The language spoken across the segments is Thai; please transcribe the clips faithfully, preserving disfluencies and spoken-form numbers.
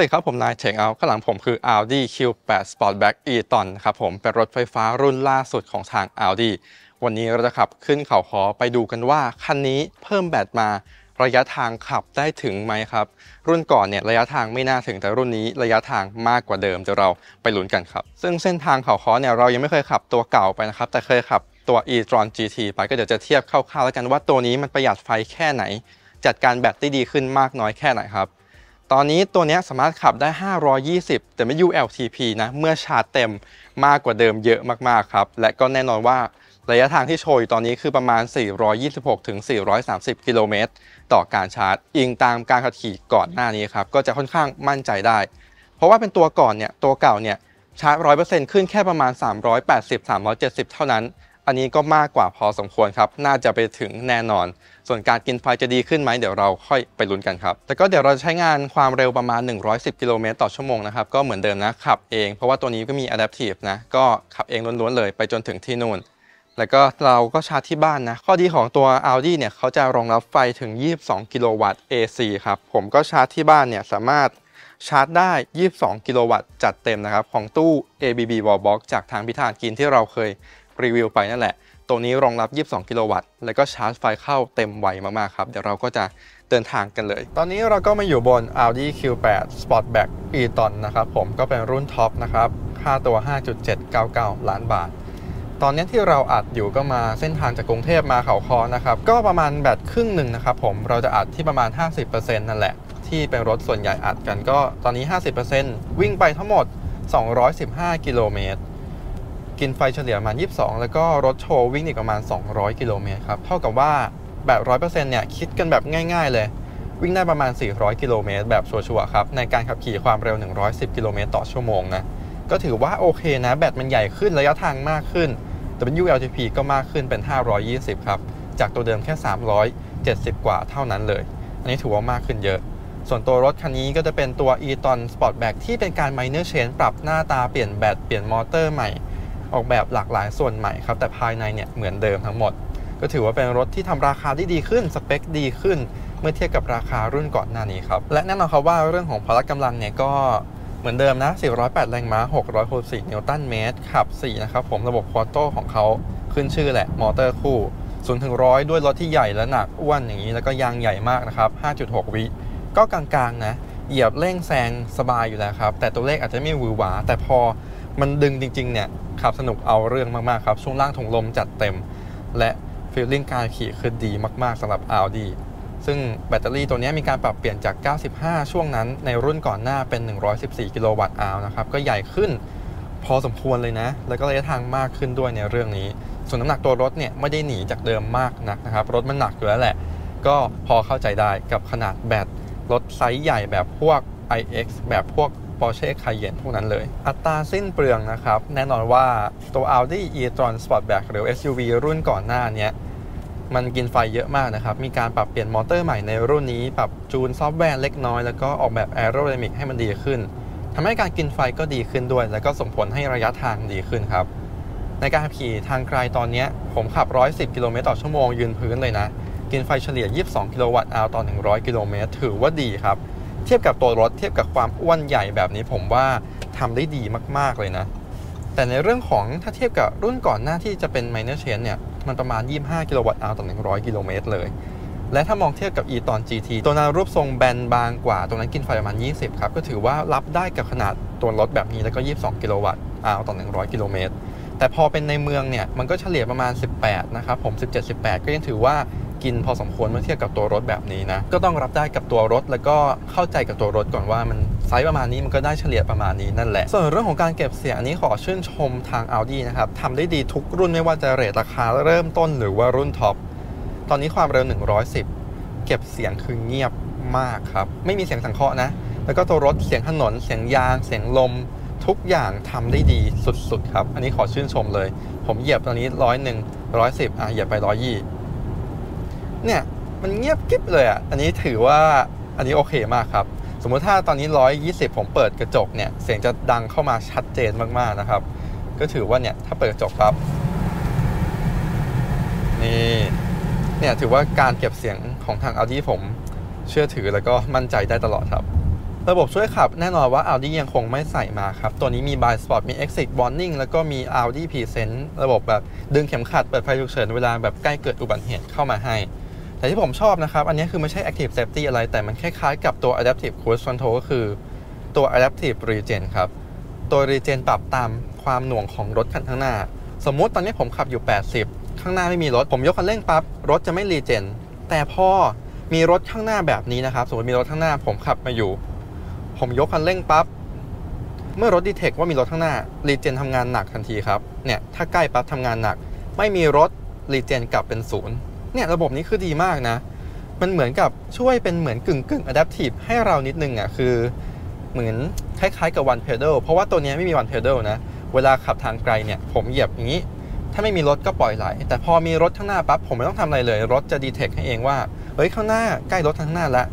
ส่วนครับผมนายเฉงเอาข้างหลังผมคือ Audi คิว แปด Sportback e-tron ครับผมเป็นรถไฟฟ้ารุ่นล่าสุดของทาง Audi วันนี้เราจะขับขึ้นเขาคอไปดูกันว่าคันนี้เพิ่มแบตมาระยะทางขับได้ถึงไหมครับรุ่นก่อนเนี่ยระยะทางไม่น่าถึงแต่รุ่นนี้ระยะทางมากกว่าเดิมเดี๋ยวเราไปลุ้นกันครับซึ่งเส้นทางเขาคอเนี่ยเรายังไม่เคยขับตัวเก่าไปนะครับแต่เคยขับตัว e-tron จี ที ไปก็เดี๋ยวจะเทียบคร่าวๆแล้วกันว่าตัวนี้มันประหยัดไฟแค่ไหนจัดการแบตได้ดีขึ้นมากน้อยแค่ไหนครับตอนนี้ตัวนี้สามารถขับได้ห้าร้อยยี่สิบแต่ไม่ ยู แอล ที พี นะเมื่อชาร์จเต็มมากกว่าเดิมเยอะมากๆครับและก็แน่นอนว่าระยะทางที่โชว์อยู่ตอนนี้คือประมาณ สี่ร้อยยี่สิบหกถึงสี่ร้อยสามสิบ กิโลเมตรต่อการชาร์จอิงตามการขับขี่ก่อนหน้านี้ครับก็จะค่อนข้างมั่นใจได้เพราะว่าเป็นตัวก่อนเนี่ยตัวเก่าเนี่ยชาร์จ ร้อยเปอร์เซ็นต์ ขึ้นแค่ประมาณ สามร้อยแปดสิบถึงสามร้อยเจ็ดสิบ เท่านั้นอันนี้ก็มากกว่าพอสมควรครับน่าจะไปถึงแน่นอนส่วนการกินไฟจะดีขึ้นไหมเดี๋ยวเราค่อยไปลุ้นกันครับแต่ก็เดี๋ยวเราใช้งานความเร็วประมาณหนึ่งร้อยสิบกิโลเมตรต่อชั่วโมงนะครับก็เหมือนเดิมนะขับเองเพราะว่าตัวนี้ก็มี Adaptive นะก็ขับเองล้วนๆเลยไปจนถึงที่นู่นแล้วก็เราก็ชาร์จที่บ้านนะข้อดีของตัว Audi เนี่ยเขาจะรองรับไฟถึงยี่สิบสองกิโลวัตต์ เอ ซี ครับผมก็ชาร์จที่บ้านเนี่ยสามารถชาร์จได้ยี่สิบสองกิโลวัตต์จัดเต็มนะครับของตู้ เอ บี บี Wallbox จากทางพิธานกินที่เราเคยรีวิวไปนั่นแหละตัวนี้รองรับยี่สิบสองกิโลวัตต์แล้วก็ชาร์จไฟเข้าเต็มไวมากๆครับเดี๋ยวเราก็จะเดินทางกันเลยตอนนี้เราก็มาอยู่บน Audi คิว แปด Sportback e-tron นะครับผมก็เป็นรุ่นท็อปนะครับค่าตัว ห้าจุดเจ็ดเก้าเก้า ล้านบาทตอนนี้ที่เราอัดอยู่ก็มาเส้นทางจากกรุงเทพมาเขาคอนะครับก็ประมาณแบตครึ่งหนึ่งนะครับผมเราจะอัดที่ประมาณ ห้าสิบเปอร์เซ็นต์ นั่นแหละที่เป็นรถส่วนใหญ่อัดกันก็ตอนนี้ ห้าสิบเปอร์เซ็นต์ วิ่งไปทั้งหมดสองร้อยสิบห้ากิโลเมตรกินไฟเฉลี่ยประมาณยี่สิบสองแล้วก็รถโชว์วิ่งอีกประมาณสองร้อยกิโลเมตรครับเท่ากับว่าแบบ ร้อยเปอร์เซ็นต์ เนี่ยคิดกันแบบง่ายๆเลยวิ่งได้ประมาณสี่ร้อยกิโลเมตรแบบชัวร์ๆครับในการขับขี่ความเร็วหนึ่งร้อยสิบกิโลเมตรต่อชั่วโมงนะก็ถือว่าโอเคนะแบตมันใหญ่ขึ้นระยะทางมากขึ้นแต่เป็น ยู แอล ที พี ก็มากขึ้นเป็นห้าร้อยยี่สิบครับจากตัวเดิมแค่สามร้อยเจ็ดสิบกว่าเท่านั้นเลยอันนี้ถือว่ามากขึ้นเยอะส่วนตัวรถคันนี้ก็จะเป็นตัว e-tron Sportback ที่เป็นการ minor change ปรับหน้าตาเปลี่ยนแบตเปลี่ยนมอเตอร์ใหม่ออกแบบหลากหลายส่วนใหม่ครับแต่ภายในเนี่ยเหมือนเดิมทั้งหมดก็ถือว่าเป็นรถที่ทำราคาได้ดีขึ้นสเปคดีขึ้นเมื่อเทียบกับราคารุ่นก่อนหน้านี้ครับและแน่นอนครับว่าเรื่องของพละกำลังเนี่ยก็เหมือนเดิมนะสี่ร้อยแปดแรงม้าหกร้อยหกสิบสี่นิวตันเมตรขับสี่นะครับผมระบบควอโต้ของเขาขึ้นชื่อแหละมอเตอร์คู่ศูนย์ถึงร้อยด้วยรถที่ใหญ่และหนักอ้วนอย่างนี้แล้วก็ยางใหญ่มากนะครับ ห้าจุดหก วิก็กลางๆนะเหยียบเร่งแซงสบายอยู่แล้วครับแต่ตัวเลขอาจจะไม่หวือหวาแต่พอมันดึงจริงๆเนี่ยขับสนุกเอาเรื่องมากๆครับช่วงล่างถุงลมจัดเต็มและฟีลลิ่งการขี่คือดีมากๆสำหรับ Audi ซึ่งแบตเตอรี่ตัวนี้มีการปรับเปลี่ยนจากเก้าสิบห้าช่วงนั้นในรุ่นก่อนหน้าเป็นหนึ่งร้อยสิบสี่กิโลวัตต์อาวนะครับก็ใหญ่ขึ้นพอสมควรเลยนะแล้วก็ระยะทางมากขึ้นด้วยในเรื่องนี้ส่วนน้ำหนักตัวรถเนี่ยไม่ได้หนีจากเดิมมากนักนะครับรถมันหนักอยู่แล้วแหละก็พอเข้าใจได้กับขนาดแบตรถไซส์ใหญ่แบบพวก ไอ เอ็กซ์ แบบพวกPorsche Cayenne พวกนั้นเลยอัตราสิ้นเปลืองนะครับแน่นอนว่าตัว Audi e-tron Sportback หรือ เอส ยู วี รุ่นก่อนหน้านี้มันกินไฟเยอะมากนะครับมีการปรับเปลี่ยนมอเตอร์ใหม่ในรุ่นนี้ปรับจูนซอฟต์แวร์เล็กน้อยแล้วก็ออกแบบแอโรไดนามิกให้มันดีขึ้นทำให้การกินไฟก็ดีขึ้นด้วยแล้วก็ส่งผลให้ระยะทางดีขึ้นครับในการขับขี่ทางไกลตอนนี้ผมขับหนึ่งร้อยสิบกิโลเมตรต่อชั่วโมงยืนพื้นเลยนะกินไฟเฉลี่ยยี่สิบสองกิโลวัตต์ชั่วโมงต่อหนึ่งร้อยกิโลเมตรถือว่าดีครับเทียบกับตัวรถเทียบกับความอ้วนใหญ่แบบนี้ผมว่าทำได้ดีมากๆเลยนะแต่ในเรื่องของถ้าเทียบกับรุ่นก่อนหน้าที่จะเป็น minor change เนี่ยมันประมาณยี่สิบห้ากิโลวัตต์ชั่วโมงต่อหนึ่งร้อยกิโลเมตรเลยและถ้ามองเทียบกับ e-tron จี ที ตัวนั้นรูปทรงแบนบางกว่าตัวนั้นกินไฟประมาณยี่สิบครับก็ถือว่ารับได้กับขนาดตัวรถแบบนี้แล้วก็ยี่สิบสองกิโลวัตต์ชั่วโมงต่อหนึ่งร้อยกิโลเมตรแต่พอเป็นในเมืองเนี่ยมันก็เฉลี่ยประมาณสิบแปดนะครับผมสิบเจ็ด สิบแปดก็ยังถือว่ากินพอสมควรเมื่อเทียบกับตัวรถแบบนี้นะก็ต้องรับได้กับตัวรถแล้วก็เข้าใจกับตัวรถก่อนว่ามันไซส์ประมาณนี้มันก็ได้เฉลี่ยประมาณนี้นั่นแหละส่วนเรื่องของการเก็บเสียงอันนี้ขอชื่นชมทาง Audi นะครับทำได้ดีทุกรุ่นไม่ว่าจะเรทราคาเริ่มต้นหรือว่ารุ่นท็อปตอนนี้ความเร็วหนึ่งร้อยสิบเก็บเสียงคือเงียบมากครับไม่มีเสียงสังเคราะห์นะแล้วก็ตัวรถเสียงถนนเสียงยางเสียงลมทุกอย่างทำได้ดีสุดๆครับอันนี้ขอชื่นชมเลยผมเหยียบตอนนี้หนึ่งร้อยหนึ่ง หนึ่งร้อยสิบอ่ะเหยียบไปหนึ่งร้อยยี่สิบเนี่ยมันเงียบกิ๊บเลยอ่ะอันนี้ถือว่าอันนี้โอเคมากครับสมมุติถ้าตอนนี้หนึ่งร้อยยี่สิบผมเปิดกระจกเนี่ยเสียงจะดังเข้ามาชัดเจนมากๆนะครับก็ถือว่าเนี่ยถ้าเปิดกระจกครับนี่เนี่ยถือว่าการเก็บเสียงของทาง Audi ผมเชื่อถือแล้วก็มั่นใจได้ตลอดครับ ระบบช่วยขับแน่นอนว่า Audi ยังคงไม่ใส่มาครับตัวนี้มี Blind Spot มี Exit Warning แล้วก็มี Audi Presence ระบบแบบดึงเข็มขัดเปิดไฟฉุกเฉินเวลาแบบใกล้เกิดอุบัติเหตุเข้ามาให้แต่ที่ผมชอบนะครับอันนี้คือไม่ใช่ Active Safety อะไรแต่มันคล้ายๆกับตัว Adaptive Cruise Control ก็คือตัว Adaptive Regen ครับตัว Regen ปรับตามความหน่วงของรถคันข้างหน้าสมมุติตอนนี้ผมขับอยู่แปดสิบข้างหน้าไม่มีรถผมยกคันเร่งปั๊บรถจะไม่ Regen แต่พอมีรถข้างหน้าแบบนี้นะครับสมมติมีรถข้างหน้าผมขับมาอยู่ผมยกคันเร่งปั๊บเมื่อรถดีเทคว่ามีรถข้างหน้ารีเจนทำงานหนักทันทีครับเนี่ยถ้าใกล้ปั๊บทำงานหนักไม่มีรถรีเจนกลับเป็นศูนย์เนี่ยระบบนี้คือดีมากนะมันเหมือนกับช่วยเป็นเหมือนกึ่งกึ่งอะดัพทีฟให้เรานิดนึงอ่ะคือเหมือนคล้ายๆกับวันเพดลเพราะว่าตัวนี้ไม่มีวันเพดลนะเวลาขับทางไกลเนี่ยผมเหยียบอย่างนี้ถ้าไม่มีรถก็ปล่อยไหลแต่พอมีรถข้างหน้าปั๊บผมไม่ต้องทำอะไรเลยรถจะดีเทคให้เองว่าเฮ้ยข้างหน้าใกล้รถข้างหน้าละ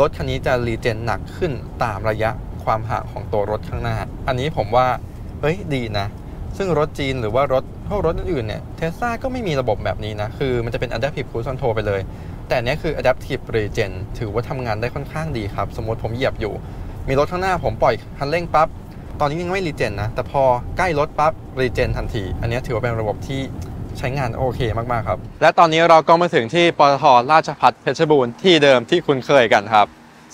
รถคันนี้จะรีเจนหนักขึ้นตามระยะความห่างของตัวรถข้างหน้าอันนี้ผมว่าเอ้ยดีนะซึ่งรถจีนหรือว่ารถพวกรถอื่นเนี่ยเทสลาก็ไม่มีระบบแบบนี้นะคือมันจะเป็น Adaptive Cruise Control ไปเลยแต่เนี้ยคือ Adaptive Regen ถือว่าทำงานได้ค่อนข้างดีครับสมมติผมเหยียบอยู่มีรถข้างหน้าผมปล่อยคันเร่งปั๊บตอนนี้ยังไม่รีเจนนะแต่พอใกล้รถปั๊บรีเจนทันทีอันนี้ถือว่าเป็นระบบที่ใช้งานโอเคมากๆครับและตอนนี้เราก็มาถึงที่ปตท.ราชภัฏเพชรบูรณ์ที่เดิมที่คุณเคยกันครับ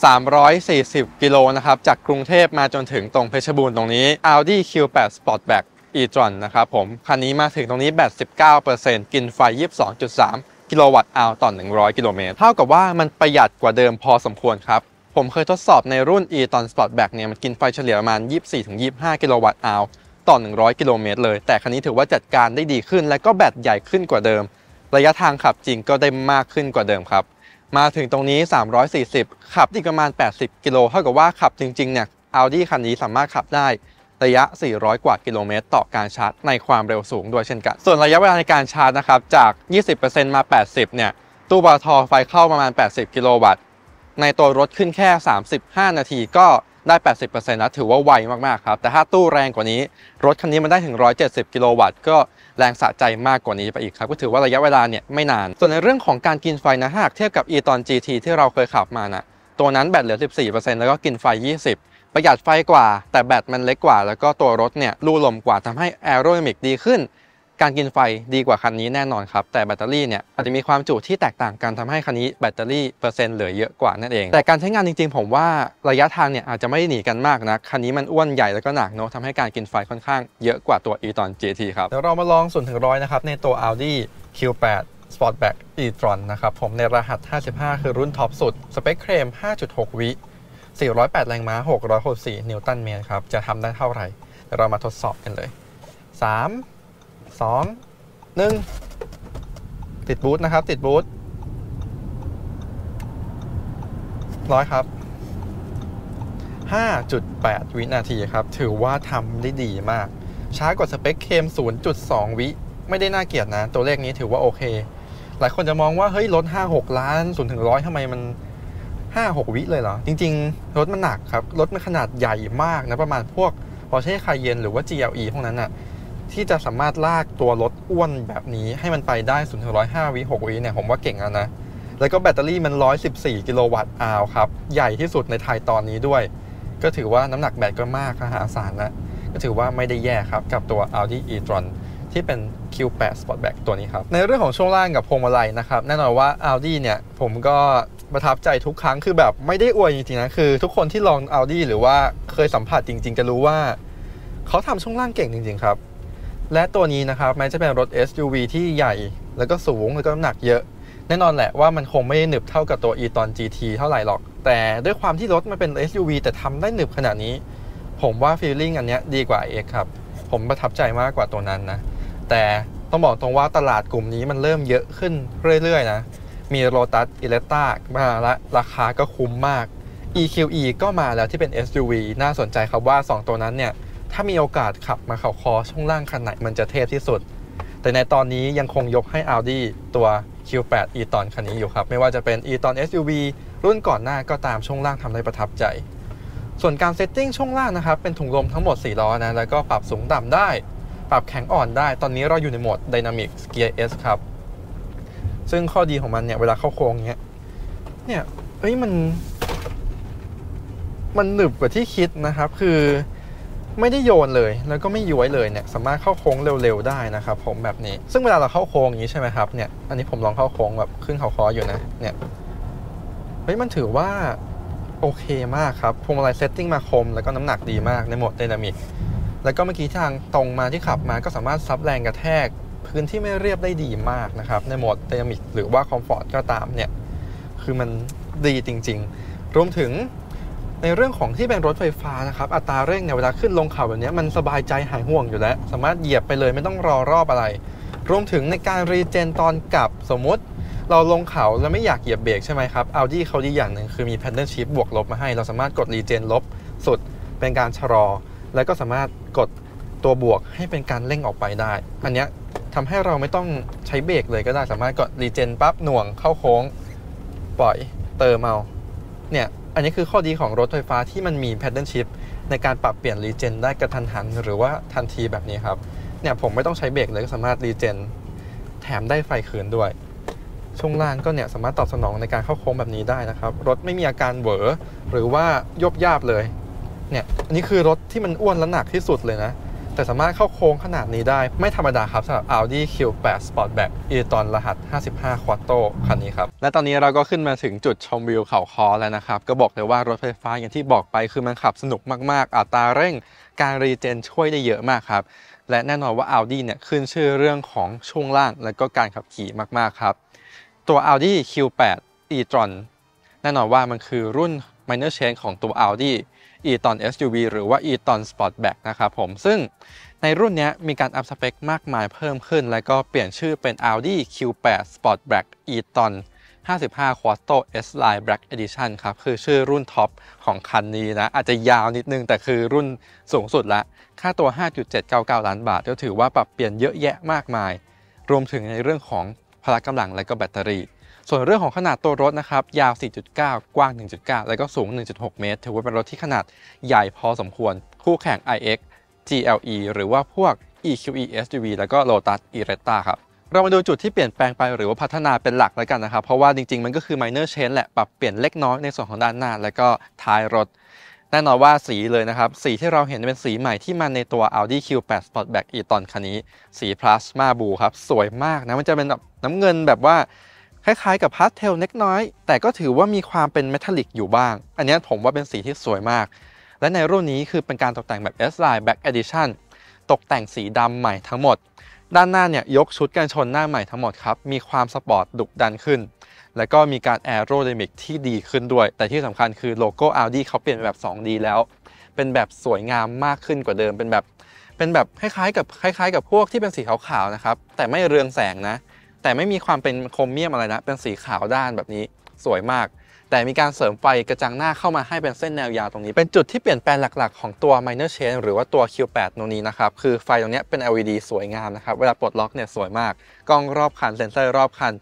สามร้อยสี่สิบกิโลนะครับจากกรุงเทพมาจนถึงตรงเพชรบูรณ์ตรงนี้ Audi คิว แปด Sportback e-tron นะครับผมคันนี้มาถึงตรงนี้ แปดสิบเก้าเปอร์เซ็นต์ กินไฟ ยี่สิบสองจุดสาม กิโลวัตต์อาวต่อหนึ่งร้อยกิโลเมตรเท่ากับว่ามันประหยัดกว่าเดิมพอสมควรครับผมเคยทดสอบในรุ่น e-tron Sportback เนี่ยมันกินไฟเฉลี่ยประมาณ ยี่สิบสี่ถึงยี่สิบห้า กิโลวัตต์อาวต่อหนึ่งร้อยกิโลเมตรเลยแต่คันนี้ถือว่าจัดการได้ดีขึ้นและก็แบตใหญ่ขึ้นกว่าเดิมระยะทางขับจริงก็ได้มากขึ้นกว่าเดิมครับมาถึงตรงนี้สามร้อยสี่สิบขับอีกประมาณแปดสิบกิโลเท่ากับว่าขับจริงๆเนี่ย Audi คันนี้สามารถขับได้ระยะสี่ร้อยกว่ากิโลเมตรต่อการชาร์จในความเร็วสูงด้วยเช่นกันส่วนระยะเวลาในการชาร์จนะครับจาก ยี่สิบเปอร์เซ็นต์ มา แปดสิบ เนี่ยตู้ปตท.ไฟเข้าประมาณแปดสิบกิโลวัตต์ในตัวรถขึ้นแค่สามสิบห้านาทีก็ได้ แปดสิบเปอร์เซ็นต์ แล้วถือว่าไวมากๆครับแต่ถ้าตู้แรงกว่านี้รถคันนี้มันได้ถึงหนึ่งร้อยเจ็ดสิบกิโลวัตต์ก็แรงสะใจมากกว่านี้ไปอีกครับก็ถือว่าระยะเวลาเนี่ยไม่นานส่วนในเรื่องของการกินไฟนะหากเทียบกับ e-tron จี ที ที่เราเคยขับมานะตัวนั้นแบตเหลือ สิบสี่เปอร์เซ็นต์ แล้วก็กินไฟ ยี่สิบเปอร์เซ็นต์ ประหยัดไฟกว่าแต่แบตมันเล็กกว่าแล้วก็ตัวรถเนี่ยลู่ลมกว่าทำให้แอโรไดนามิกดีขึ้นการกินไฟดีกว่าคันนี้แน่นอนครับแต่แบตเตอรี่เนี่ยอาจจะมีความจุที่แตกต่างกันทำให้คันนี้แบตเตอรี่เปอร์เซ็นต์เหลือเยอะกว่านั่นเองแต่การใช้งานจริงๆผมว่าระยะทางเนี่ยอาจจะไม่ได้หนีกันมากนะคันนี้มันอ้วนใหญ่แล้วก็หนักเนาะทำให้การกินไฟค่อนข้างเยอะกว่าตัว e-tron จี ที ครับเดี๋ยวเรามาลองส่วนถึงร้อยนะครับในตัว Audi คิว แปด Sportback e-tron นะครับผมในรหัสห้าสิบห้าคือรุ่นท็อปสุดสเปคเคลม ห้าจุดหก วิสี่ร้อยแปดแรงม้าหกร้อยหกสิบสี่นิวตันเมตรครับจะทำได้เท่าไหร่เดี๋ยวเรามาทดสอบกันเลยสาม สอง หนึ่งติดบูทนะครับติดบูทร้อยครับ ห้าจุดแปด วินาทีครับถือว่าทำได้ดีมากช้ากว่าสเปคเคม ศูนย์จุดสอง วิไม่ได้น่าเกลียดนะตัวเลขนี้ถือว่าโอเคหลายคนจะมองว่าเฮ้ยรถห้าหกล้าน ศูนย์ถึงร้อย ทำไมมันห้าหกวิเลยเหรอจริงๆรถมันหนักครับรถมันขนาดใหญ่มากนะประมาณพวก Porsche Cayenne หรือว่า จี แอล อี พวกนั้นน่ะที่จะสามารถลากตัวรถอ้วนแบบนี้ให้มันไปได้ ศูนย์ถึงร้อยห้า วิหกวิเนี่ยผมว่าเก่งแล้วนะแล้วก็แบตเตอรี่มันหนึ่งร้อยสิบสี่กิโลวัตต์อาวครับใหญ่ที่สุดในไทยตอนนี้ด้วยก็ถือว่าน้ำหนักแบตก็มากมหาศาลนะก็ถือว่าไม่ได้แย่ครับกับตัว Audi e-tron ที่เป็น คิว แปด Sportback ตัวนี้ครับในเรื่องของช่วงล่างกับพวงมาลัยนะครับแน่นอนว่า Audi เนี่ยผมก็ประทับใจทุกครั้งคือแบบไม่ได้อวยจริงๆนะคือทุกคนที่ลอง Audi หรือว่าเคยสัมผัสจริงๆจะรู้ว่าเขาทำช่วงล่างเก่งจริงๆครับและตัวนี้นะครับแม้จะเป็นรถ เอส ยู วี ที่ใหญ่แล้วก็สูงแล้วก็น้ำหนักเยอะแน่นอนแหละว่ามันคงไม่ได้หนึบเท่ากับตัว e-tron จี ที เท่าไหร่หรอกแต่ด้วยความที่รถมันเป็น เอส ยู วี แต่ทำได้หนึบขนาดนี้ผมว่า feeling อันเนี้ยดีกว่า ไอ เอ็กซ์ ครับผมประทับใจมากกว่าตัวนั้นนะแต่ต้องบอกตรงว่าตลาดกลุ่มนี้มันเริ่มเยอะขึ้นเรื่อยๆนะมี Lotus Eletta มาละราคาก็คุ้มมาก อี คิว อี ก็มาแล้วที่เป็น เอส ยู วี น่าสนใจครับว่าสองตัวนั้นเนี่ยถ้ามีโอกาสขับมาเขาคอช่วงล่างคันไหนมันจะเทพที่สุดแต่ในตอนนี้ยังคงยกให้ Audi ตัว คิว แปด e-tron คันนี้อยู่ครับไม่ว่าจะเป็น e-tron เอส ยู วี รุ่นก่อนหน้าก็ตามช่วงล่างทำได้ประทับใจส่วนการเซตติ้งช่วงล่างนะครับเป็นถุงลมทั้งหมดสี่ล้อนะแล้วก็ปรับสูงต่ำได้ปรับแข็งอ่อนได้ตอนนี้เราอยู่ในโหมด Dynamic Gear S ครับซึ่งข้อดีของมันเนี่ยเวลาเข้าโค้งเนี้ยเนี่ยเอ้ยมัน มันหนึบกว่าที่คิดนะครับคือไม่ได้โยนเลยแล้วก็ไม่ย้วยเลยเนี่ยสามารถเข้าโค้งเร็วๆได้นะครับผมแบบนี้ซึ่งเวลาเราเข้าโค้งอย่างนี้ใช่ไหมครับเนี่ยอันนี้ผมลองเข้าโค้งแบบขึ้นเขาคออยู่นะเนี่ยเฮ้ยมันถือว่าโอเคมากครับพวงมาลัยเซตติ้งมาคมแล้วก็น้ำหนักดีมากในโหมดไดนามิกแล้วก็เมื่อกี้ทางตรงมาที่ขับมาก็สามารถซับแรงกระแทกพื้นที่ไม่เรียบได้ดีมากนะครับในโหมดไดนามิกหรือว่าคอมฟอร์ตก็ตามเนี่ยคือมันดีจริงๆรวมถึงในเรื่องของที่เป็นรถไฟฟ้านะครับอัตราเร่งเนี่ยเวลาขึ้นลงเขาแบบนี้มันสบายใจหายห่วงอยู่แล้วสามารถเหยียบไปเลยไม่ต้องรอรอบอะไรรวมถึงในการรีเจนตอนกลับสมมติเราลงเขาแล้วไม่อยากเหยียบเบรกใช่ไหมครับ Audi เขาดีอย่างหนึ่งคือมี Paddle Shift บวกลบมาให้เราสามารถกดรีเจนลบสุดเป็นการชะลอแล้วก็สามารถกดตัวบวกให้เป็นการเร่งออกไปได้อันนี้ทำให้เราไม่ต้องใช้เบรกเลยก็ได้สามารถกดรีเจนปั๊บหน่วงเข้าโค้งปล่อยเติมเอาเนี่ยอันนี้คือข้อดีของรถไฟฟ้าที่มันมี Paddle Shift ในการปรับเปลี่ยนรีเจนได้กระทันหันหรือว่าทันทีแบบนี้ครับเนี่ยผมไม่ต้องใช้เบรกเลยก็สามารถรีเจนแถมได้ไฟคืนด้วยช่วงล่างก็เนี่ยสามารถตอบสนองในการเข้าโค้งแบบนี้ได้นะครับรถไม่มีอาการเบ๋อหรือว่ายบยาบเลยเนี่ยอันนี้คือรถที่มันอ้วนและหนักที่สุดเลยนะแต่สามารถเข้าโค้งขนาดนี้ได้ไม่ธรรมดาครับสำหรับ Audi คิว เอท Sportback e-tron รหัสห้าสิบห้า Quattro คันนี้ครับและตอนนี้เราก็ขึ้นมาถึงจุดชมวิวเขาคอแล้วนะครับก็บอกเลยว่ารถไฟฟ้าอย่างที่บอกไปคือมันขับสนุกมากๆอัตราเร่งการรีเจนช่วยได้เยอะมากครับและแน่นอนว่า Audi เนี่ยขึ้นชื่อเรื่องของช่วงล่างและก็การขับขี่มากๆครับตัว Audi คิว เอท e-tron แน่นอนว่ามันคือรุ่น minor change ของตัว Audi e-tron เอส ยู วี หรือว่า e-tron Sportback นะครับผมซึ่งในรุ่นนี้มีการอัพสเปคมากมายเพิ่มขึ้นและก็เปลี่ยนชื่อเป็น Audi คิว เอท Sportback e-tron ห้าสิบห้า Quattro S Line Black Edition ครับคือชื่อรุ่นท็อปของคันนี้นะอาจจะยาวนิดนึงแต่คือรุ่นสูงสุดละค่าตัว ห้าจุดเจ็ดเก้าเก้า ล้านบาทก็ถือว่าปรับเปลี่ยนเยอะแยะมากมายรวมถึงในเรื่องของพละกำลังและก็แบตเตอรี่ส่วนเรื่องของขนาดตัวรถนะครับยาว สี่จุดเก้า กว้าง หนึ่งจุดเก้า แล้วก็สูง หนึ่งจุดหก เมตรถือว่าเป็นรถที่ขนาดใหญ่พอสมควรคู่แข่ง ไอ เอ็กซ์ จี แอล อี หรือว่าพวก อี คิว อี เอส ยู วี แล้วก็ Lotus Eretta ครับเรามาดูจุดที่เปลี่ยนแปลงไปหรือว่าพัฒนาเป็นหลักแล้วกันนะครับเพราะว่าจริงๆมันก็คือ minor change แหละปรับเปลี่ยนเล็กน้อยในส่วนของด้านหน้าแล้วก็ท้ายรถแน่นอนว่าสีเลยนะครับสีที่เราเห็นเป็นสีใหม่ที่มันในตัว Audi คิว เอท Sportback e-tron คันนี้สีพลาสมาบลูครับสวยมากนะมันจะเป็นแบบน้ำเงินแบบว่าคล้ายๆกับพาสเทลเล็กน้อยแต่ก็ถือว่ามีความเป็นเมทัลลิกอยู่บ้างอันนี้ผมว่าเป็นสีที่สวยมากและในรุ่นนี้คือเป็นการตกแต่งแบบ S Line Black Edition ตกแต่งสีดำใหม่ทั้งหมดด้านหน้าเนี่ยยกชุดกันชนหน้าใหม่ทั้งหมดครับมีความสปอร์ตดุดันขึ้นแล้วก็มีการแอโรไดนามิกที่ดีขึ้นด้วยแต่ที่สำคัญคือโลโก้ Audi เขาเปลี่ยนแบบ ทู ดี แล้วเป็นแบบสวยงามมากขึ้นกว่าเดิมเป็นแบบเป็นแบบคล้ายๆกับคล้ายๆกับพวกที่เป็นสีขาวๆนะครับแต่ไม่เรืองแสงนะแต่ไม่มีความเป็นโครเมียมอะไรนะเป็นสีขาวด้านแบบนี้สวยมากแต่มีการเสริมไฟกระจังหน้าเข้ามาให้เป็นเส้นแนวยาวตรงนี้เป็นจุดที่เปลี่ยนแปลงหลักๆของตัว minor change หรือว่าตัว คิว เอท ตรงนี้นะครับคือไฟตรงนี้เป็น แอล อี ดี สวยงามนะครับเวลาปลดล็อกเนี่ยสวยมากกล้องรอบคันเซ็นเซอร์รอบคัน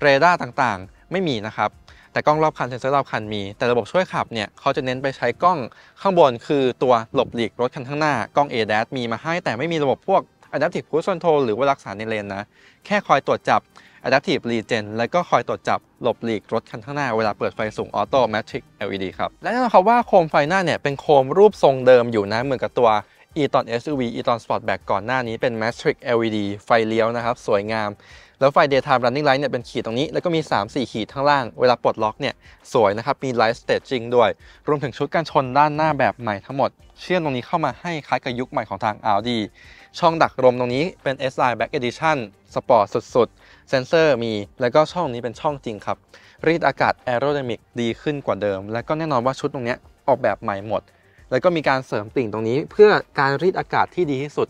เรดาร์ต่างๆไม่มีนะครับแต่กล้องรอบคันเซ็นเซอร์รอบคันมีแต่ระบบช่วยขับเนี่ยเขาจะเน้นไปใช้กล้องข้างบนคือตัวหลบหลีกรถคันข้างหน้ากล้อง เอ ดี เอ เอส มีมาให้แต่ไม่มีระบบพวก Adaptive Cruise Control หรือว่ารักษาในเลนนะแค่คอยตรวจจับ Adaptive Regen แล้วก็คอยตรวจจับหลบหลีกรถคันข้างหน้าเวลาเปิดไฟสูง Auto Matrix แอล อี ดี ครับและแน่นอนครับว่าโคมไฟหน้าเนี่ยเป็นโคมรูปทรงเดิมอยู่นะเหมือนกับตัว e-tron เอส ยู วี e-tron Sportback ก่อนหน้านี้เป็น Matrix แอล อี ดี ไฟเลี้ยวนะครับสวยงามแล้วไฟ Daytime Running Light เนี่ยเป็นขีดตรงนี้แล้วก็มี สามสี่ ขีดข้างล่างเวลาปลดล็อกเนี่ยสวยนะครับมี Light Staging ด้วยรวมถึงชุดกันชนด้านหน้าแบบใหม่ทั้งหมดเชื่อมตรงนี้เข้ามาให้คล้ายกับยุคใหม่ของทาง Audi ช่องดักลมตรงนี้เป็น S Line Black Edition สปอร์ตสุดๆเซนเซอร์มีแล้วก็ช่องนี้เป็นช่องจริงครับรีดอากาศ Aerodynamic ดีขึ้นกว่าเดิมแล้วก็แน่นอนว่าชุดตรงนี้ออกแบบใหม่หมดแล้วก็มีการเสริมติ่งตรงนี้เพื่อการรีดอากาศที่ดีที่สุด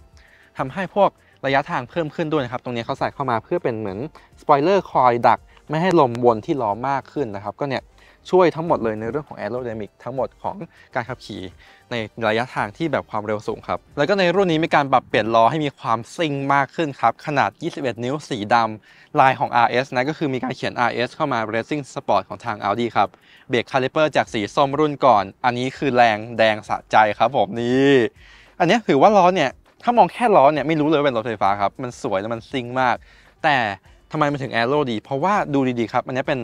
ทำให้พวกระยะทางเพิ่มขึ้นด้วยนะครับตรงนี้เขาใส่เข้ามาเพื่อเป็นเหมือนสปอยเลอร์คอยดักไม่ให้ลมวนที่ล้อมากขึ้นนะครับก็เนี่ยช่วยทั้งหมดเลยในเรื่องของแอโรไดนามิกทั้งหมดของการขับขี่ในระยะทางที่แบบความเร็วสูงครับแล้วก็ในรุ่นนี้มีการปรับเปลี่ยนล้อให้มีความซิ่งมากขึ้นครับขนาดยี่สิบเอ็ดนิ้วสีดำลายของ อาร์ เอส นะก็คือมีการเขียน อาร์ เอส เข้ามา Racing Sport ของทาง Audi ครับเบรกคาลิเปอร์จากสีส้มรุ่นก่อนอันนี้คือแรงแดงสะใจครับผมนี่อันนี้ถือว่าล้อเนี่ยถ้ามองแค่ล้อเนี่ยไม่รู้เลยเป็นรถไฟฟ้าครับมันสวยและมันซิ่งมากแต่ทำไมมันถึงแอโร่ดีเพราะว่าดูดีๆครับอันนี้เป็น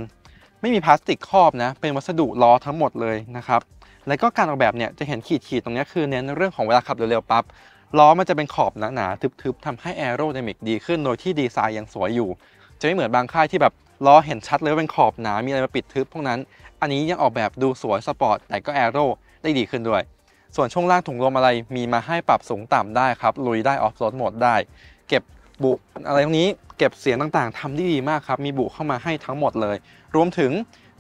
ไม่มีพลาสติกครอบนะเป็นวัสดุล้อทั้งหมดเลยนะครับแล้วก็การออกแบบเนี่ยจะเห็นขีดๆตรงนี้คือเน้นเรื่องของเวลาขับเร็วๆปั๊บล้อมันจะเป็นขอบหนาๆทึบๆทำให้แอโรไดนามิกดีขึ้นโดยที่ดีไซน์ยังสวยอยู่จะไม่เหมือนบางค่ายที่แบบล้อเห็นชัดเลยว่าเป็นขอบหนามีอะไรมาปิดทึบพวกนั้นอันนี้ยังออกแบบดูสวยสปอร์ตแต่ก็แอโรได้ดีขึ้นด้วยส่วนช่วงล่างถุงลมอะไรมีมาให้ปรับสูงต่ำได้ครับลุยได้ออฟโรดโหมดได้เก็บบุอะไรตรงนี้เก็บเสียงต่างๆทำได้ดีมากครับมีบุเข้ามาให้ทั้งหมดเลยรวมถึง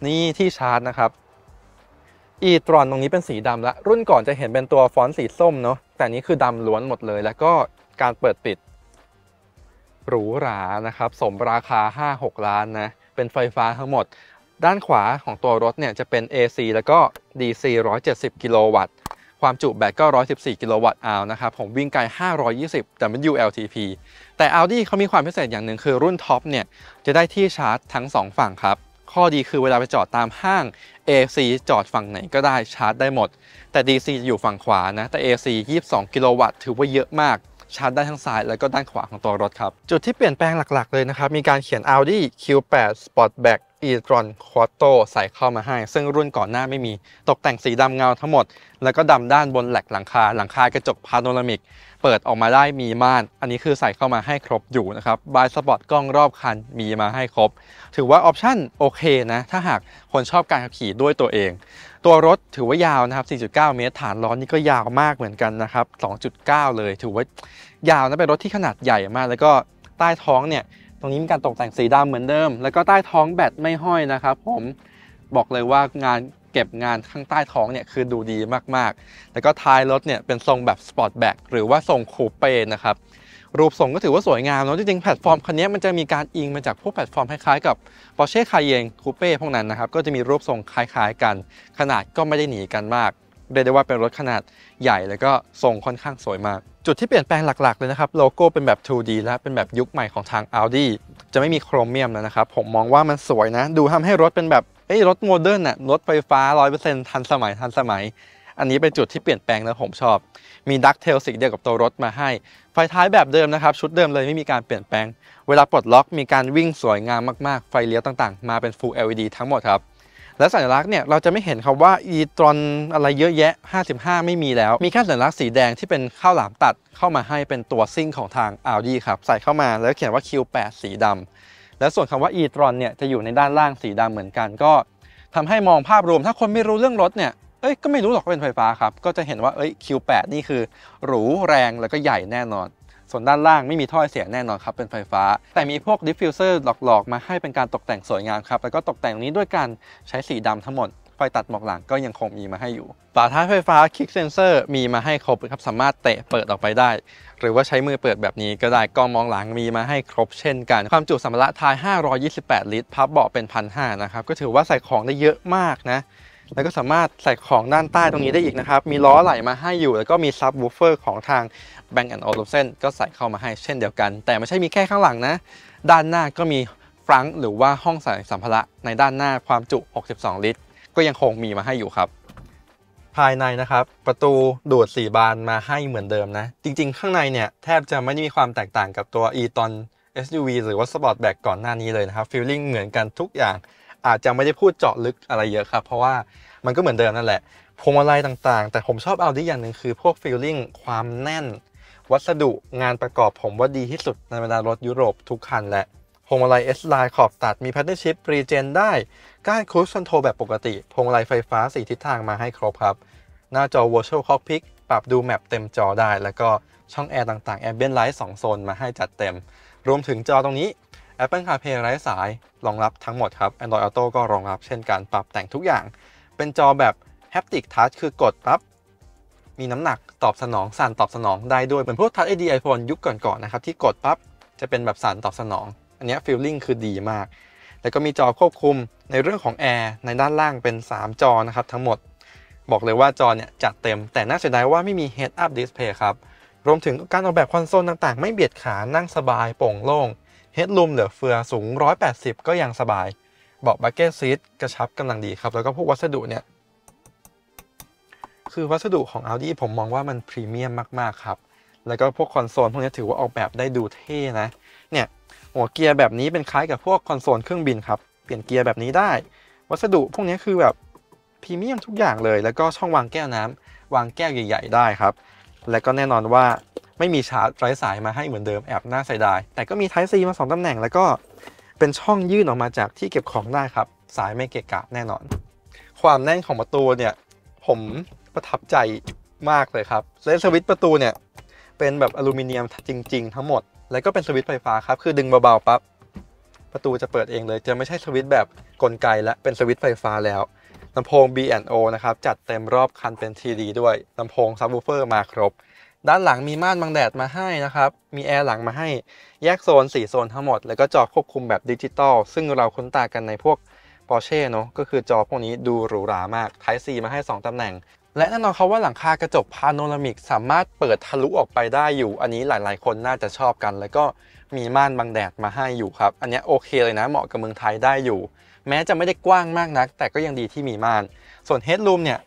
นี่ที่ชาร์จนะครับe-tron ตรงนี้เป็นสีดำละรุ่นก่อนจะเห็นเป็นตัวฟอนต์สีส้มเนาะแต่นี้คือดำล้วนหมดเลยแล้วก็การเปิดปิดหรูหรานะครับสมราคา ห้าหกล้านนะเป็นไฟฟ้าทั้งหมดด้านขวาของตัวรถเนี่ยจะเป็น เอ ซี แล้วก็ ดี ซี หนึ่งร้อยเจ็ดสิบกิโลวัตต์ความจุแบตก็หนึ่งร้อยสิบสี่กิโลวัตต์อาวนะครับผมวิ่งไกลห้าร้อยยี่สิบ ดับเบิลยู แอล ที พี แต่ Audi เขามีความพิเศษอย่างหนึ่งคือรุ่นท็อปเนี่ยจะได้ที่ชาร์จทั้งสองฝั่งครับข้อดีคือเวลาไปจอดตามห้าง เอ ซี จอดฝั่งไหนก็ได้ชาร์จได้หมดแต่ ดี ซี จะอยู่ฝั่งขวานะแต่ เอ ซี ยี่สิบสองกิโลวัตต์ถือว่าเยอะมากชาร์จได้ทั้งซ้ายแล้วก็ด้านขวาของตัวรถครับจุดที่เปลี่ยนแปลงหลักๆเลยนะครับมีการเขียน Audi คิว แปด Sportback e-tron quarto ใส่เข้ามาให้ซึ่งรุ่นก่อนหน้าไม่มีตกแต่งสีดำเงาทั้งหมดแล้วก็ดำด้านบนแหลกหลังคาหลังคากระจกพาโนรามิกเปิดออกมาได้มีม่านอันนี้คือใส่เข้ามาให้ครบอยู่นะครับบายสปอตกล้องรอบคันมีมาให้ครบถือว่าออปชั่นโอเคนะถ้าหากคนชอบการขับขี่ด้วยตัวเองตัวรถถือว่ายาวนะครับ สี่จุดเก้าเมตรฐานล้อนี่ก็ยาวมากเหมือนกันนะครับ สองจุดเก้า เลยถือว่ายาวนะเป็นรถที่ขนาดใหญ่มากแล้วก็ใต้ท้องเนี่ยตรงนี้มีการตกแต่งสีดำเหมือนเดิมแล้วก็ใต้ท้องแบตไม่ห้อยนะครับผมบอกเลยว่างานเก็บงานข้างใต้ท้องเนี่ยคือดูดีมากๆแล้วก็ท้ายรถเนี่ยเป็นทรงแบบสปอร์ตแบ็คหรือว่าทรงคูเป้นะครับรูปทรงก็ถือว่าสวยงามเนาะจริงๆแพลตฟอร์มคันนี้มันจะมีการอิงมาจากพวกแพลตฟอร์มคล้ายๆกับปอร์เช่คาเยนคูเป้พวกนั้นนะครับก็จะมีรูปทรงคล้ายๆกันขนาดก็ไม่ได้หนีกันมากเรียกได้ว่าเป็นรถขนาดใหญ่แล้วก็ทรงค่อนข้างสวยมากจุดที่เปลี่ยนแปลงหลักๆเลยนะครับโลโก้เป็นแบบ ทู ดี และเป็นแบบยุคใหม่ของทาง Audi จะไม่มีโครเมียมแล้วนะครับผมมองว่ามันสวยนะดูทำให้รถเป็นแบบเอ้ยรถโมเดิร์นน่ะรถไฟฟ้า ร้อยเปอร์เซ็นต์ ทันสมัยทันสมัยอันนี้เป็นจุดที่เปลี่ยนแปลงแล้วผมชอบมีดักเทลสีเดียวกับตัวรถมาให้ไฟท้ายแบบเดิมนะครับชุดเดิมเลยไม่มีการเปลี่ยนแปลงเวลาปลดล็อกมีการวิ่งสวยงามมากๆไฟเลี้ยวต่างๆมาเป็น Full แอล อี ดี ทั้งหมดครับและสัญลักษณ์เนี่ยเราจะไม่เห็นคำว่า e-tron อะไรเยอะแยะห้าสิบห้าไม่มีแล้วมีแค่สัญลักษณ์สีแดงที่เป็นข้าวหลามตัดเข้ามาให้เป็นตัวซิ่งของทาง Audi ครับใส่เข้ามาแล้วเขียนว่า คิว แปด สีดำและส่วนคำว่า e-tron เนี่ยจะอยู่ในด้านล่างสีดำเหมือนกันก็ทำให้มองภาพรวมถ้าคนไม่รู้เรื่องรถเนี่ยเอ้ยก็ไม่รู้หรอกว่าเป็นไฟฟ้าครับก็จะเห็นว่าเอ้ย คิว แปด นี่คือหรูแรงแล้วก็ใหญ่แน่นอนส่วนด้านล่างไม่มีท่อเสียงแน่นอนครับเป็นไฟฟ้าแต่มีพวกดิฟฟิวเซอร์หลอกๆมาให้เป็นการตกแต่งสวยงามครับแล้วก็ตกแต่งนี้ด้วยการใช้สีดำทั้งหมดไฟตัดหมอกหลังก็ยังคงมีมาให้อยู่ฝาท้ายไฟฟ้าคิกเซนเซอร์มีมาให้ครบครับสามารถเตะเปิดออกไปได้หรือว่าใช้มือเปิดแบบนี้ก็ได้กล้องมองหลังมีมาให้ครบเช่นกันความจุสัมภาระท้ายห้าร้อยยี่สิบแปดลิตรพับเบาะเป็น หนึ่งพันห้าร้อย นะครับก็ถือว่าใส่ของได้เยอะมากนะแล้วก็สามารถใส่ของด้านใต้ตรงนี้ได้อีกนะครับมีล้อไหลมาให้อยู่แล้วก็มีซับวูฟเฟอร์ของทาง Bangแอนด์ Olufsen ก็ใส่เข้ามาให้เช่นเดียวกันแต่ไม่ใช่มีแค่ข้างหลังนะด้านหน้าก็มีฟรังหรือว่าห้องใส่สัมภาระในด้านหน้าความจุหกสิบสองลิตรก็ยังคงมีมาให้อยู่ครับภายในนะครับประตูดูดสี่บานมาให้เหมือนเดิมนะจริงๆข้างในเนี่ยแทบจะไม่มีความแตกต่างกับตัว e-tron เอส ยู วี หรือว่า Sportback ก่อนหน้านี้เลยนะครับฟีลลิ่งเหมือนกันทุกอย่างอาจจะไม่ได้พูดเจาะลึกอะไรเยอะครับเพราะว่ามันก็เหมือนเดิมนั่นแหละพวงมาลัยต่างๆแต่ผมชอบAudiอย่างหนึ่งคือพวกฟีลลิ่งความแน่นวัสดุงานประกอบผมว่าดีที่สุดในบรรดารถยุโรปทุกคันและพวงมาลัย เอส ไลน์ ขอบตัดมีแพทเทิร์นชิพรีเจนได้การครูซคอนโทรลแบบปกติพวงมาลัยไฟฟ้าสี่ทิศทางมาให้ครบครับหน้าจอ Virtual Cockpit ปรับดูแมปเต็มจอได้แล้วก็ช่องแอร์ต่างๆ Ambient Light สองโซนมาให้จัดเต็มรวมถึงจอตรงนี้Apple CarPlay ไร้สายรองรับทั้งหมดครับ Android Auto ก็รองรับเช่นกันปรับแต่งทุกอย่างเป็นจอแบบ Haptic Touch คือกดปั๊บมีน้ำหนักตอบสนองสั่นตอบสนองได้ด้วยเหมือนพวก Touch ไอ ดี iPhone ยุคก่อนๆนะครับที่กดปั๊บจะเป็นแบบสั่นตอบสนองอันนี้ฟีลลิ่งคือดีมากแล้วก็มีจอควบคุมในเรื่องของแอร์ในด้านล่างเป็นสามจอนะครับทั้งหมดบอกเลยว่าจอเนี่ยจัดเต็มแต่น่าเสียดายว่าไม่มี Head Up Display ครับรวมถึงการออกแบบคอนโซลต่างๆไม่เบียดขานั่งสบายโปร่งโล่งเฮดรูมเหลือเฟือสูงหนึ่งร้อยแปดสิบก็ยังสบายเบาะบัคเก็ตซีทกระชับกำลังดีครับแล้วก็พวกวัสดุเนี่ยคือวัสดุของ Audi ผมมองว่ามันพรีเมียมมากๆครับแล้วก็พวกคอนโซลพวกนี้ถือว่าออกแบบได้ดูเท่นะเนี่ยหัวเกียร์แบบนี้เป็นคล้ายกับพวกคอนโซลเครื่องบินครับเปลี่ยนเกียร์แบบนี้ได้ วัสดุพวกนี้คือแบบพรีเมียมทุกอย่างเลยแล้วก็ช่องวางแก้วน้ำวางแก้วใหญ่ๆได้ครับและก็แน่นอนว่าไม่มีชาร์จไร้สายมาให้เหมือนเดิมแอบน่าเสียดายแต่ก็มี Type C มาสองตำแหน่งแล้วก็เป็นช่องยื่นออกมาจากที่เก็บของได้ครับสายไม่เกะกะแน่นอนความแน่นของประตูเนี่ยผมประทับใจมากเลยครับและสวิตช์ประตูเนี่ยเป็นแบบอลูมิเนียมจริงๆทั้งหมดแล้วก็เป็นสวิตช์ไฟฟ้าครับคือดึงเบาๆปั๊บประตูจะเปิดเองเลยจะไม่ใช่สวิตช์แบบกลไกและเป็นสวิตช์ไฟฟ้าแล้วลำโพง บี แอนด์ โอ นะครับจัดเต็มรอบคันเป็น ที ดี ด้วยลำโพงซับวูเฟอร์มาครบด้านหลังมีม่านบังแดดมาให้นะครับมีแอร์หลังมาให้แยกโซนสี่โซนทั้งหมดแล้วก็จอควบคุมแบบดิจิตอลซึ่งเราคุ้นตากันในพวก Porsche เนอะก็คือจอพวกนี้ดูหรูหรามาก Type C มาให้สองตำแหน่งและแน่นอนเขาว่าหลังคากระจกพาโนรามิกสามารถเปิดทะลุออกไปได้อยู่อันนี้หลายๆคนน่าจะชอบกันแล้วก็มีม่านบังแดดมาให้อยู่ครับอันนี้โอเคเลยนะเหมาะกับเมืองไทยได้อยู่แม้จะไม่ได้กว้างมากนักแต่ก็ยังดีที่มีม่านส่วน Headroom เนี่ย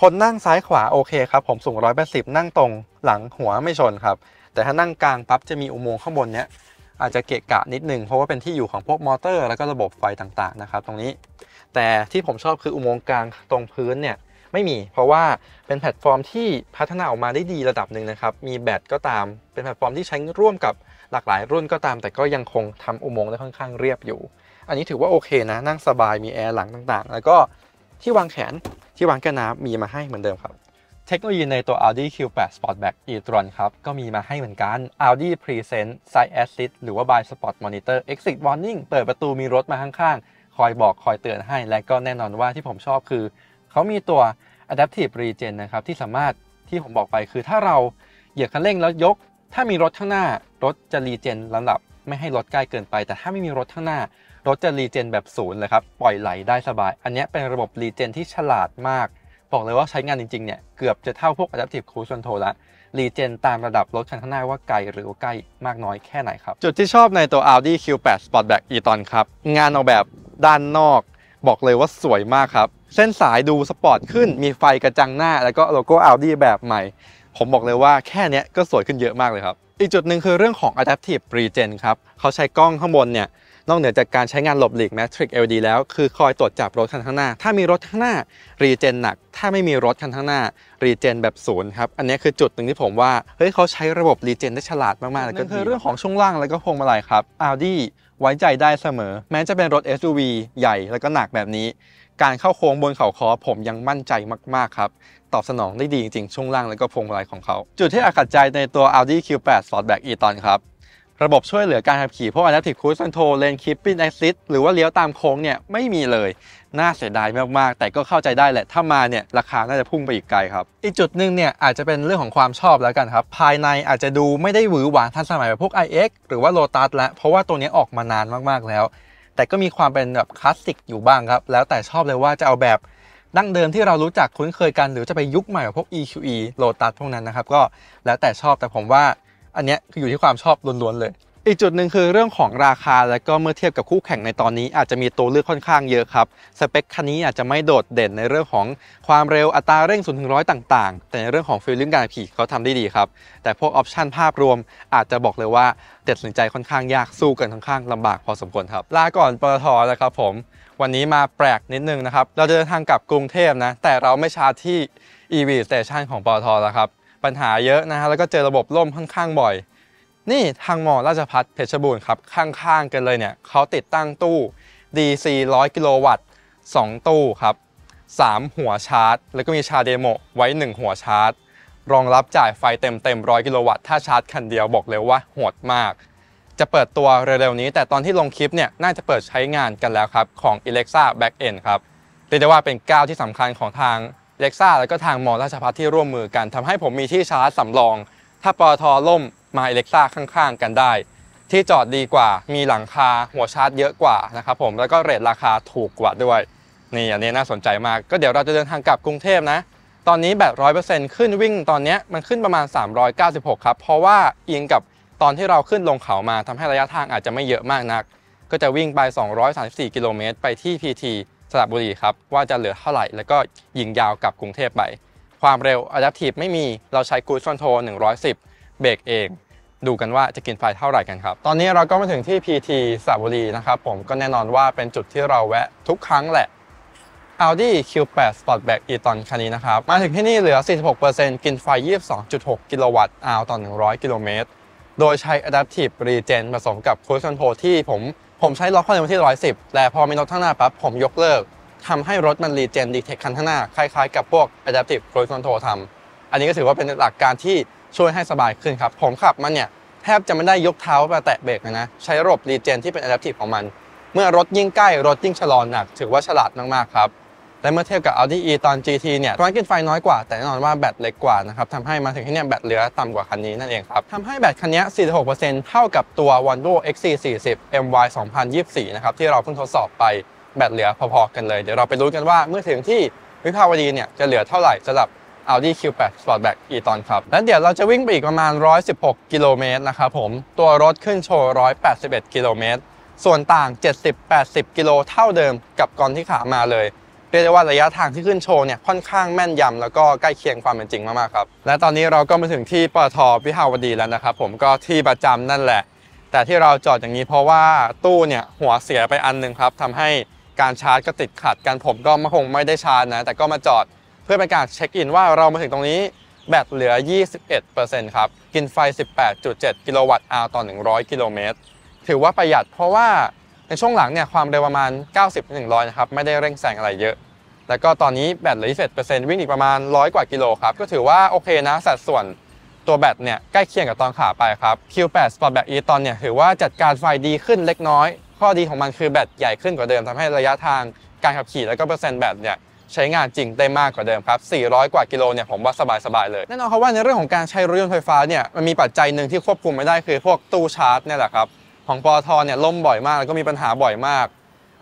คนนั่งซ้ายขวาโอเคครับผมสูงหนึ่งร้อยแปดสิบนั่งตรงหลังหัวไม่ชนครับแต่ถ้านั่งกลางปั๊บจะมีอุโมงค์ข้างบนเนี้ยอาจจะเกะกะนิดนึงเพราะว่าเป็นที่อยู่ของพวกมอเตอร์แล้วก็ระบบไฟต่างๆนะครับตรงนี้แต่ที่ผมชอบคืออุโมงค์กลางตรงพื้นเนี่ยไม่มีเพราะว่าเป็นแพลตฟอร์มที่พัฒนาออกมาได้ดีระดับหนึ่งนะครับมีแบตก็ตามเป็นแพลตฟอร์มที่ใช้ร่วมกับหลากหลายรุ่นก็ตามแต่ก็ยังคงทำอุโมงค์ได้ค่อนข้างเรียบอยู่อันนี้ถือว่าโอเคนะนั่งสบายมีแอร์หลังต่างๆแล้วก็ที่วางแขนที่วางแก้วน้ำมีมาให้เหมือนเดิมครับเทคโนโลยีในตัว Audi คิว แปด Sportback e-tron ครับก็มีมาให้เหมือนกัน Audi Present Side Assist หรือว่า Blind Spot Monitor Exit Warning เปิดประตูมีรถมาข้างๆคอยบอกคอยเตือนให้และก็แน่นอนว่าที่ผมชอบคือเขามีตัว Adaptive Regen นะครับที่สามารถที่ผมบอกไปคือถ้าเราเหยียบคันเร่งแล้วยกถ้ามีรถข้างหน้ารถจะรีเจนลำดับไม่ให้รถใกล้เกินไปแต่ถ้าไม่มีรถข้างหน้ารถจะรีเจนแบบศูนย์เลยครับปล่อยไหลได้สบายอันนี้เป็นระบบรีเจนที่ฉลาดมากบอกเลยว่าใช้งานจริงๆเนี่ยเกือบจะเท่าพวก Adaptive Cruise Control ละรีเจนตามระดับรถคันข้างหน้าว่าไกลหรือใกล้มากน้อยแค่ไหนครับจุดที่ชอบในตัว Audi คิว แปด Sportback e-tron ครับงานออกแบบด้านนอกบอกเลยว่าสวยมากครับเส้นสายดูสปอร์ตขึ้นมีไฟกระจังหน้าแล้วก็โลโก้ Audi แบบใหม่ผมบอกเลยว่าแค่นี้ก็สวยขึ้นเยอะมากเลยครับอีกจุดหนึ่งคือเรื่องของ Adaptive Regen ครับเขาใช้กล้องข้างบนเนี่ยนอกเหนือจากการใช้งานหลบหลีก Matrix แอล อี ดี แล้วคือคอยตรวจจับรถคันข้างหน้าถ้ามีรถข้างหน้ารีเจนหนักถ้าไม่มีรถคันข้างหน้ารีเจนแบบศูนย์ครับอันนี้คือจุดหนึ่งที่ผมว่าเฮ้ยเขาใช้ระบบรีเจนได้ฉลาดมากๆเลยก็คือเรื่องของช่วงล่างแล้วก็พวงมาลัยครับ Audi ไว้ใจได้เสมอแม้จะเป็นรถ เอส ยู วี ใหญ่แล้วก็หนักแบบนี้การเข้าโค้งบนเขาคอผมยังมั่นใจมากๆครับตอบสนองได้ดีจริงๆช่วงล่างแล้วก็พวงมาลัยของเขาจุดที่ขัดใจในตัว Audi คิว แปด Sportback e-tron ครับระบบช่วยเหลือการขับขี่พวก Adaptive Cruise Control Lane Keeping Assist หรือว่าเลี้ยวตามโค้งเนี่ยไม่มีเลยน่าเสียดายมากๆแต่ก็เข้าใจได้แหละถ้ามาเนี่ยราคาน่าจะพุ่งไปอีกไกลครับอีกจุดหนึ่งเนี่ยอาจจะเป็นเรื่องของความชอบแล้วกันครับภายในอาจจะดูไม่ได้หวือหวาทันสมัยแบบพวก ไอ เอ็กซ์ หรือว่า Lotus ละเพราะว่าตัวนี้ออกมานานมากๆแล้วแต่ก็มีความเป็นแบบคลาสสิกอยู่บ้างครับแล้วแต่ชอบเลยว่าจะเอาแบบดั้งเดิมที่เรารู้จักคุ้นเคยกันหรือจะไปยุคใหม่แบบพวก อี คิว อี Lotus พวกนั้นนะครับก็แล้วแต่ชอบแต่ผมว่าอันนี้คืออยู่ที่ความชอบล้วนๆเลยอีกจุดหนึ่งคือเรื่องของราคาและก็เมื่อเทียบกับคู่แข่งในตอนนี้อาจจะมีตัวเลือกค่อนข้างเยอะครับสเปคคันนี้อาจจะไม่โดดเด่นในเรื่องของความเร็วอัตราเร่ง ศูนย์ถึงร้อย ต่างๆแต่ในเรื่องของฟีลลิ่งการขับขี่เขาทำได้ดีครับแต่พวกออปชันภาพรวมอาจจะบอกเลยว่าตัดสินใจค่อนข้างยากสู้กันค่อนข้างลำบากพอสมควรครับลาก่อนปตท.นะครับผมวันนี้มาแปลกนิดนึงนะครับเราจะเดินทางกลับกรุงเทพนะแต่เราไม่ชาร์จที่ อี วี Station ของปตท.แล้วครับปัญหาเยอะนะฮะแล้วก็เจอระบบล่มค่อนข้างบ่อยนี่ทางมอราชภัฏเพชรบูรณ์ครับข้างๆกันเลยเนี่ยเขาติดตั้งตู้ ดี ซี หนึ่งร้อย กิโลวัตต์สองตู้ครับสามหัวชาร์จแล้วก็มีชาร์จเดโมไว้หนึ่งหัวชาร์จรองรับจ่ายไฟเต็มๆหนึ่งร้อยกิโลวัตต์ถ้าชาร์จคันเดียวบอกเลยว่าโหดมากจะเปิดตัวเร็วๆนี้แต่ตอนที่ลงคลิปเนี่ยน่าจะเปิดใช้งานกันแล้วครับของ Alexa Backend ครับเรียกได้ว่าเป็นก้าวที่สำคัญของทางAlexa แล้วก็ทางมอราชภัฏที่ร่วมมือกันทำให้ผมมีที่ชาร์จสำรองถ้าปตท.ล่มมา Alexa ข้างๆกันได้ที่จอดดีกว่ามีหลังคาหัวชาร์จเยอะกว่านะครับผมแล้วก็เรทราคาถูกกว่าด้วยนี่อันนี้น่าสนใจมากก็เดี๋ยวเราจะเดินทางกลับกรุงเทพนะตอนนี้แบต ร้อยเปอร์เซ็นต์ ขึ้นวิ่งตอนนี้มันขึ้นประมาณสามร้อยเก้าสิบหกครับเพราะว่าอิงกับตอนที่เราขึ้นลงเขามาทำให้ระยะทางอาจจะไม่เยอะมากนักก็จะวิ่งไปสองร้อยสามสิบสี่กิโลเมตรไปที่ พี ทีสระบุรีครับว่าจะเหลือเท่าไหร่แล้วก็ยิงยาวกลับกรุงเทพไปความเร็ว Adaptive ไม่มีเราใช้ Cruise Control หนึ่งร้อยสิบเบรกเองดูกันว่าจะกินไฟเท่าไหร่กันครับตอนนี้เราก็มาถึงที่ พี ที สระบุรีนะครับผมก็แน่นอนว่าเป็นจุดที่เราแวะทุกครั้งแหละ Audi คิว แปด Sportback e-tron คันนี้นะครับมาถึงที่นี่เหลือ สี่สิบหกเปอร์เซ็นต์ กินไฟ ยี่สิบสองจุดหก กิโลวัตต์อาวต่อหนึ่งร้อยกิโลเมตรโดยใช้ Adaptive Regen ผสมกับ Cruise Control ที่ผมผมใช้ล็อกความเร็วที่หนึ่งร้อยสิบแต่พอมีรถข้างหน้าปั๊บผมยกเลิกทำให้รถมัน Regen Detect คันข้างหน้าคล้ายๆกับพวก Adaptive Cruise Control ทำอันนี้ก็ถือว่าเป็นหลักการที่ช่วยให้สบายขึ้นครับผมขับมันเนี่ยแทบจะไม่ได้ยกเท้ามาแตะเบรกนะใช้ระบบ Regen ที่เป็น Adaptive ของมันเมื่อรถยิ่งใกล้รถยิ่งชะลอหนักถือว่าฉลาดมากๆครับและเมื่อเทียบกับ Audi e-tron จี ที เนี่ยตัวนี้กินไฟน้อยกว่าแต่แน่นอนว่าแบตเล็กกว่านะครับทำให้มาถึงที่เนี่ยแบตเหลือต่ำกว่าคันนี้นั่นเองครับทำให้แบตคันนี้ สี่สิบหกเปอร์เซ็นต์ เท่ากับตัว Volvo เอ็กซ์ ซี สี่สิบ เอ็ม วาย สองพันยี่สิบสี่นะครับที่เราเพิ่งทดสอบไปแบตเหลือพอๆกันเลยเดี๋ยวเราไปรู้กันว่าเมื่อถึงที่วิภาวดีเนี่ยจะเหลือเท่าไหร่สำหรับ Audi คิว แปด Sportback e-tron ครับและเดี๋ยวเราจะวิ่งไปอีกประมาณหนึ่งร้อยสิบหกกิโลเมตรนะครับผมตัวรถขึ้นโชว์หนึ่งร้อยแปดสิบเอ็ดกิโลเมตรส่วนต่าง เจ็ดสิบถึงแปดสิบ กิโลเท่าเดิมกับก่อนที่ขามาเลยเรียกได้ว่าระยะทางที่ขึ้นโชว์เนี่ยค่อนข้างแม่นยำแล้วก็ใกล้เคียงความเป็นจริงมากๆครับและตอนนี้เราก็มาถึงที่ปตท.วิภาวดีแล้วนะครับผมก็ที่ประจำนั่นแหละแต่ที่เราจอดอย่างนี้เพราะว่าตู้เนี่ยหัวเสียไปอันนึงครับทำให้การชาร์จก็ติดขัดกันผมก็คงไม่ได้ชาร์จนะแต่ก็มาจอดเพื่อเป็นการเช็คอินว่าเรามาถึงตรงนี้แบตเหลือ ยี่สิบเอ็ดเปอร์เซ็นต์ ครับกินไฟ สิบแปดจุดเจ็ด กิโลวัตต์อาวต่อหนึ่งร้อยกิโลเมตรถือว่าประหยัดเพราะว่าในช่วงหลังเนี่ยความเร็วประมาณ เก้าสิบถึงหนึ่งร้อย นะครับไม่ได้เร่งแซงอะไรเยอะแล้วก็ตอนนี้แบตเหลือ ยี่สิบเอ็ดเปอร์เซ็นต์ วิ่งอีกประมาณหนึ่งร้อยกว่ากิโลครับก็ถือว่าโอเคนะสัดส่วนตัวแบตเนี่ยใกล้เคียงกับตอนขาไปครับ คิว แปด Sportback e-tron เนี่ยถือว่าจัดการไฟดีขึ้นเล็กน้อยข้อดีของมันคือแบตใหญ่ขึ้นกว่าเดิมทำให้ระยะทางการขับขี่แล้วก็เปอร์เซ็นต์แบตเนี่ยใช้งานจริงได้มากกว่าเดิมครับสี่ร้อยกว่ากิโลเนี่ยผมว่าสบายๆเลยแน่นอนครับว่าในเรื่องของการใช้รถยนต์ไฟฟ้าเนี่ยมันมีปัจจัยนึงที่ควบคุมไม่ได้คือพวกตู้ชาร์จเนี่ยแหละครับของปตท.เนี่ยล่มบ่อยมากแล้วก็มีปัญหาบ่อยมาก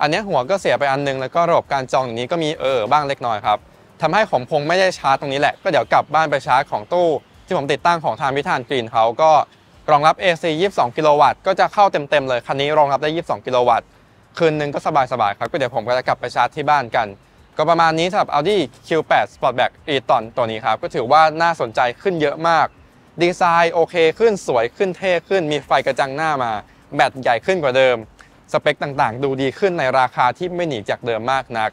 อันนี้หัวก็เสียไปอันนึงแล้วก็ระบบการจองอย่างนี้ก็มีเออบ้างเล็กน้อยครับทำให้ผมคงไม่ได้ชาร์จตรงนี้แหละก็เดี๋ยวกลับบ้านไปชาร์จของตู้ที่ผมติดตั้งของทางพิธานกรีนเฮาส์ก็รองรับ เอ ซี ยี่สิบสองกิโลวัตต์ก็จะเข้าเต็มๆเลยคันนี้รองรับได้ยี่สิบสองกิโลวัตต์คืนนึงก็สบายๆครับก็เดี๋ยวผมก็จะกลับไปชาร์จที่บ้านกันก็ประมาณนี้สำหรับ Audi คิว แปด Sportback e-tron ตัวนี้ครับก็ถือว่าน่าสนใจขึ้นเยอะมากดีไซน์โอเคขึ้นสวยขึ้นเท่ขึ้นมีไฟกระจังหน้ามาแบตใหญ่ขึ้นกว่าเดิมสเปคต่างๆดูดีขึ้นในราคาที่ไม่หนีจากเดิมมากนัก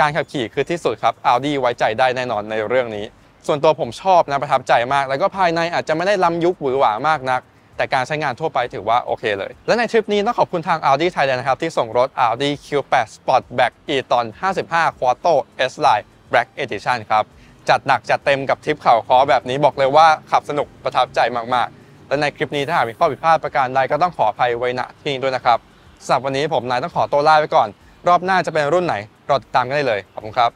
การขับขี่คือที่สุดครับ Audi ไว้ใจได้แน่นอนในเรื่องนี้ส่วนตัวผมชอบนะประทับใจมากแล้วก็ภายในอาจจะไม่ได้ล้ำยุคหวือหวามากนักแต่การใช้งานทั่วไปถือว่าโอเคเลยและในทริปนี้ต้องขอบคุณทาง Audi Thailand นะครับที่ส่งรถ Audi คิว แปด Sportback e-tron ห้าสิบห้า Quattro S Line Black Edition ครับจัดหนักจัดเต็มกับทริปเขาค้อแบบนี้บอกเลยว่าขับสนุกประทับใจมากๆและในคลิปนี้ถ้าหากมีข้อผิดพลาดประการใดก็ต้องขออภัยไว้ณที่นี้ด้วยนะครับสำหรับวันนี้ผมนายต้องขอตัวลาไปก่อนรอบหน้าจะเป็นรุ่นไหนรอติดตามกันได้เลยขอบคุณครับ